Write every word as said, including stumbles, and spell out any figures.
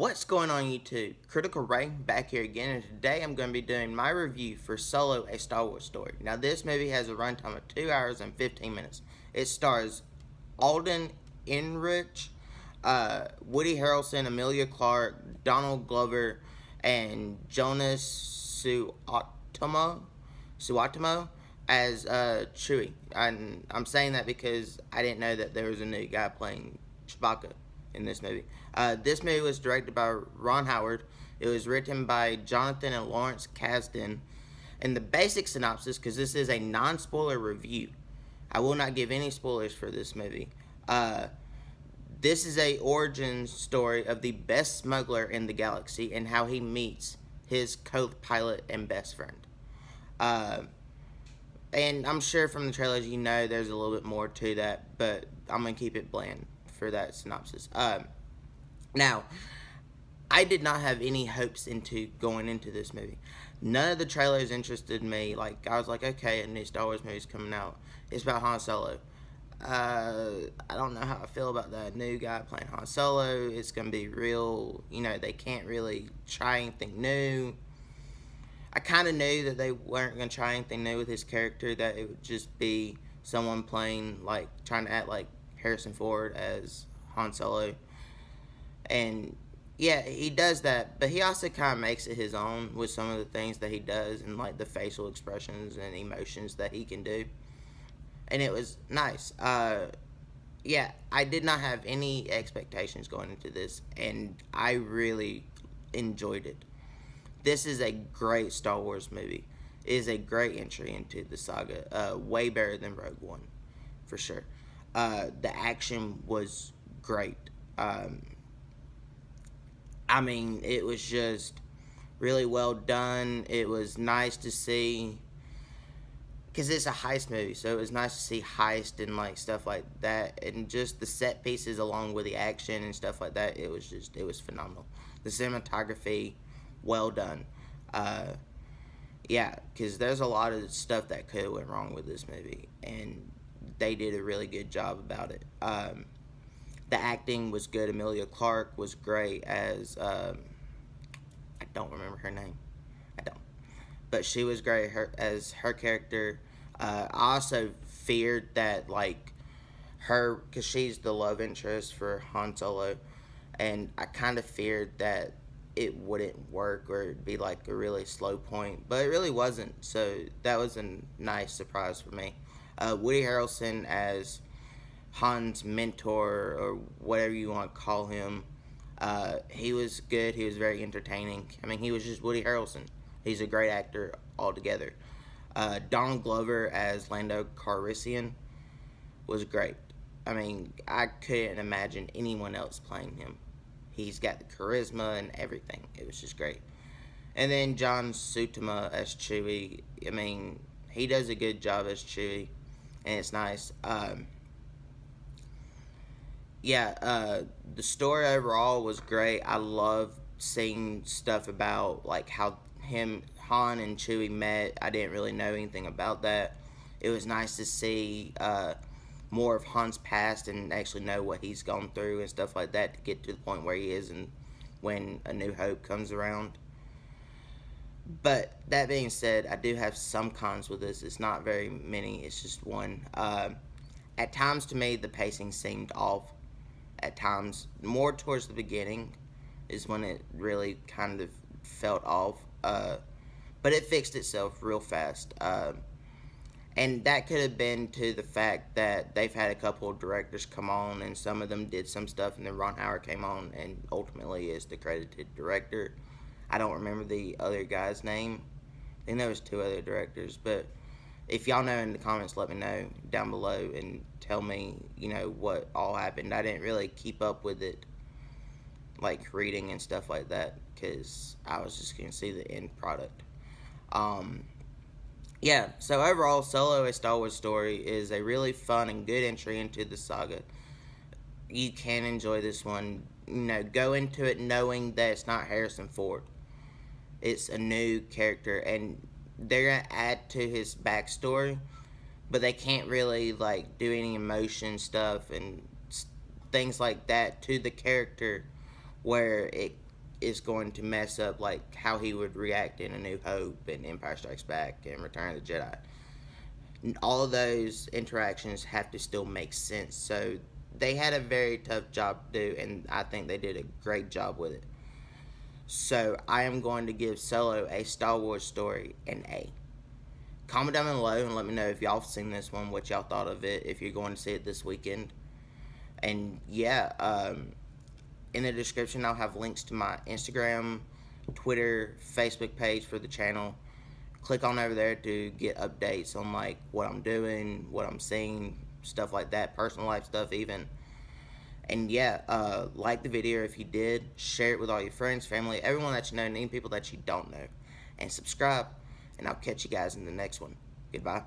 What's going on YouTube? Critical Ray back here again, and today I'm going to be doing my review for Solo A Star Wars Story. Now this movie has a runtime of two hours and fifteen minutes. It stars Alden Enrich, uh, Woody Harrelson, Emilia Clarke, Donald Glover, and Joonas Suotamo, Suotamo as uh, Chewie. And I'm saying that because I didn't know that there was a new guy playing Chewbacca in this movie. Uh, this movie was directed by Ron Howard. It was written by Jonathan and Lawrence Kasdan. And the basic synopsis, because this is a non-spoiler review, I will not give any spoilers for this movie. Uh, this is a origin story of the best smuggler in the galaxy and how he meets his co-pilot and best friend. Uh, and I'm sure from the trailers you know there's a little bit more to that, but I'm going to keep it bland for that synopsis. Um, now, I did not have any hopes into going into this movie. None of the trailers interested me. Like, I was like, okay, a new Star Wars movie's coming out. It's about Han Solo. Uh, I don't know how I feel about that new guy playing Han Solo. It's gonna be real, you know, they can't really try anything new. I kind of knew that they weren't gonna try anything new with his character, that it would just be someone playing, like, trying to act like Harrison Ford as Han Solo, and yeah, he does that, but he also kind of makes it his own with some of the things that he does and like the facial expressions and emotions that he can do, and it was nice. Uh, yeah, I did not have any expectations going into this, and I really enjoyed it. This is a great Star Wars movie. It is a great entry into the saga, uh, way better than Rogue One, for sure. Uh, the action was great. Um, I mean, it was just really well done. It was nice to see, because it's a heist movie, so it was nice to see heist and like stuff like that, and just the set pieces along with the action and stuff like that. It was just, it was phenomenal. The cinematography, well done. Uh, yeah, because there's a lot of stuff that could have went wrong with this movie, and they did a really good job about it. Um, the acting was good. Emilia Clarke was great as, um, I don't remember her name. I don't. But she was great her, as her character. Uh, I also feared that, like, her, because she's the love interest for Han Solo, and I kind of feared that it wouldn't work or it'd be, like, a really slow point. But it really wasn't, so that was a nice surprise for me. Uh, Woody Harrelson as Han's mentor, or whatever you want to call him, uh, he was good. He was very entertaining. I mean, he was just Woody Harrelson. He's a great actor altogether. Uh, Donald Glover as Lando Calrissian was great. I mean, I couldn't imagine anyone else playing him. He's got the charisma and everything. It was just great. And then Joonas Suotamo as Chewie. I mean, he does a good job as Chewie. And it's nice. Um, yeah, uh, the story overall was great. I love seeing stuff about, like, how him, Han and Chewie met. I didn't really know anything about that. It was nice to see uh, more of Han's past and actually know what he's gone through and stuff like that to get to the point where he is and when A New Hope comes around. But that being said, I do have some cons with this. It's not very many. It's just one. Uh, at times, to me, the pacing seemed off. At times, more towards the beginning is when it really kind of felt off. Uh, but it fixed itself real fast. Uh, and that could have been to the fact that they've had a couple of directors come on, and some of them did some stuff, and then Ron Howard came on and ultimately is the credited director. I don't remember the other guy's name. I think there was two other directors, but if y'all know in the comments, let me know down below and tell me, you know, what all happened. I didn't really keep up with it, like reading and stuff like that, because I was just going to see the end product. Um, yeah, so overall, Solo A Star Wars Story is a really fun and good entry into the saga. You can enjoy this one. You know, go into it knowing that it's not Harrison Ford. It's a new character, and they're going to add to his backstory, but they can't really, like, do any emotion stuff and things like that to the character where it is going to mess up like how he would react in A New Hope and Empire Strikes Back and Return of the Jedi. All of those interactions have to still make sense. So they had a very tough job to do, and I think they did a great job with it. So I am going to give Solo A Star Wars Story an A. Comment down below and let me know if y'all have seen this one, what y'all thought of it, if you're going to see it this weekend. And yeah, um, in the description I'll have links to my Instagram, Twitter, Facebook page for the channel. Click on over there to get updates on like what I'm doing, what I'm seeing, stuff like that, personal life stuff even. And yeah, uh, like the video if you did, share it with all your friends, family, everyone that you know, and even people that you don't know. And subscribe, and I'll catch you guys in the next one. Goodbye.